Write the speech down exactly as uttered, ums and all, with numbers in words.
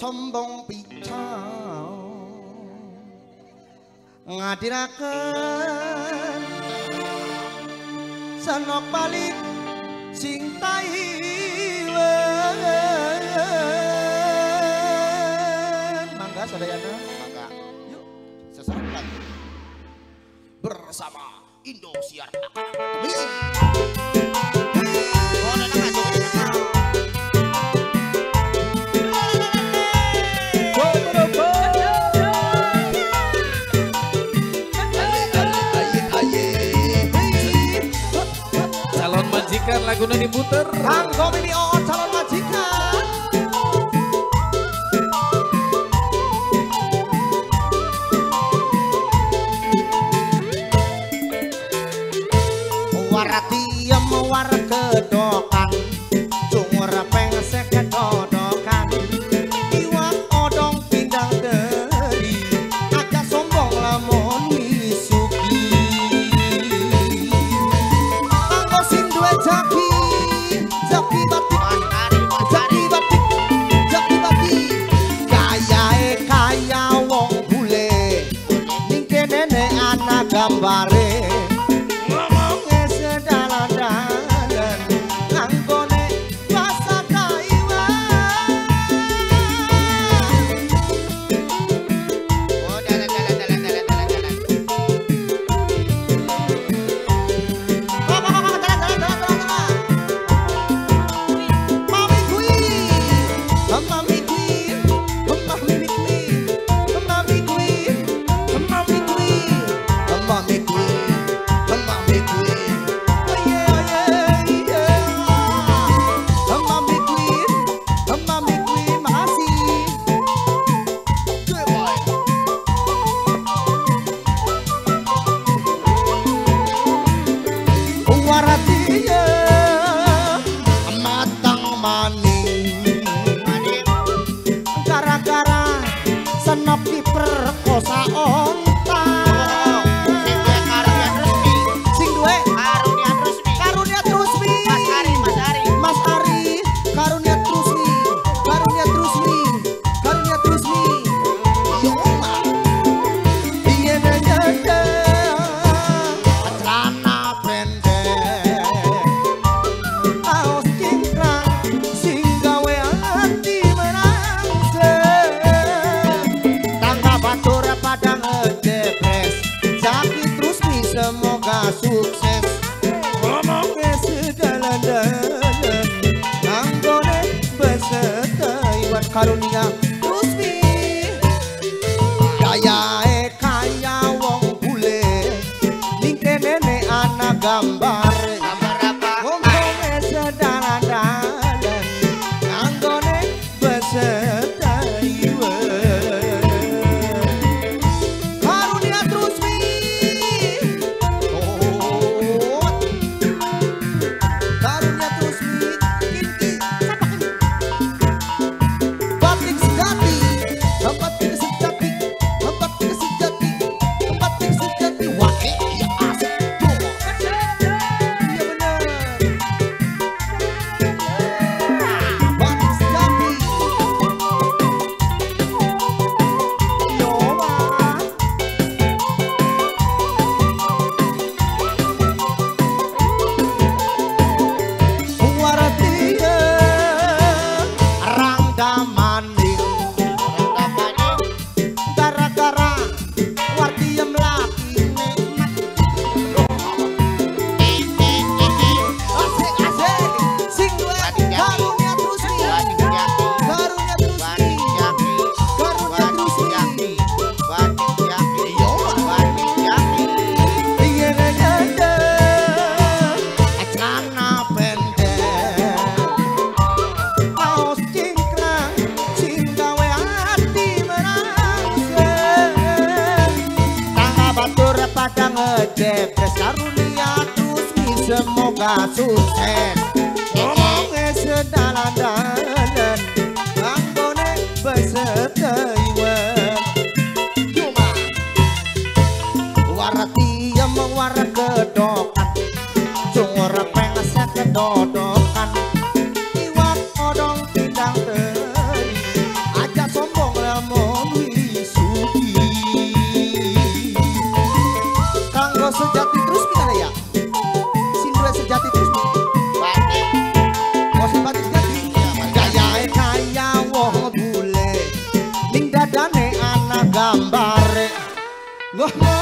sombong pincang ngadiraken senok balik sing taiwen mangga sadayana mangga yuk sesaat lagi bersama Indosiar akan laguna diputer kanggo milih oon calon majikan warga diem warga kedokan cungur pengsek kedodokan iwak odong pindang dari agak sombong lamun misuki kanggo sing duwe jaki gambare ngomongnya sedalan-dalan nganggone bahasa Taiwan oh dalan-dalan-dalan-dalan-dalan dalan-dalan-dalan-dalan mami kui mami kui mami kui mami kui mami kui mami kui, mami kui, yeah yeah yeah, mami kui, mami kui, makasih. Good boy. Waratia matang maning, gara-gara senap diperkosa on. Semoga sukses ngomongnya sedalan-dalan nganggone bahasa Taiwan karunia Rusmi kayae kaya wong bule ning kene ana gambar ngomongnya sedalan-dalan nganggone bahasa depres karunia Rusmi semoga sukses ngomongnya sedalan-dalan nganggone bahasa Taiwan cuma warati yang warga kedokan cungur pengasah kedodokan iwak odong pindang teri ajak Sindra sejati terus misalnya ya. Sindra sejati terus. Batik. Kos batik jadi gayae kaya wong bule. Ning dadane ana gambare. Ngoh.